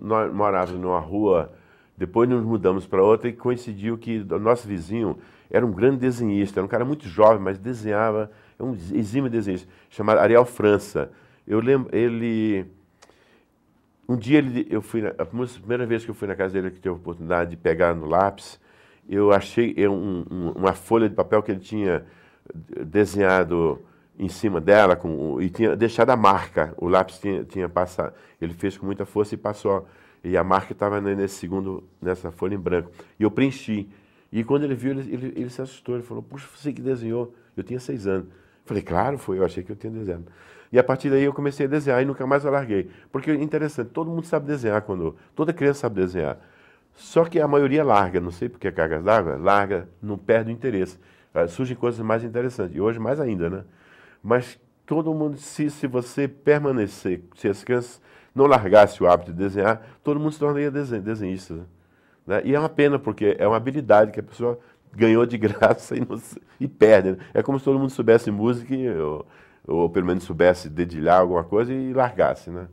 nós morávamos numa rua, depois nos mudamos para outra e coincidiu que o nosso vizinho era um grande desenhista, era um cara muito jovem, mas desenhava, um exímio desenhista, chamado Ariel França. Eu lembro, ele... Um dia, eu fui na, a primeira vez que eu fui na casa dele, que teve a oportunidade de pegar no lápis, eu achei uma folha de papel que ele tinha desenhado em cima dela e tinha deixado a marca. O lápis tinha passado. Ele fez com muita força e passou. E a marca estava nessa folha em branco. E eu preenchi. E quando ele viu, ele se assustou. Ele falou, puxa, você que desenhou. Eu tinha 6 anos. Falei, claro, foi, eu achei que eu tinha desenhado. E a partir daí eu comecei a desenhar e nunca mais eu larguei. Porque é interessante, todo mundo sabe desenhar, toda criança sabe desenhar. Só que a maioria larga, não sei por que cargas d'água, larga, não perde o interesse. Surgem coisas mais interessantes, e hoje mais ainda, né? Mas todo mundo, se você permanecer, se as crianças não largassem o hábito de desenhar, todo mundo se tornaria desenhista. Né? E é uma pena, porque é uma habilidade que a pessoa... ganhou de graça e perde. Né? É como se todo mundo soubesse música ou pelo menos soubesse dedilhar alguma coisa e largasse, né?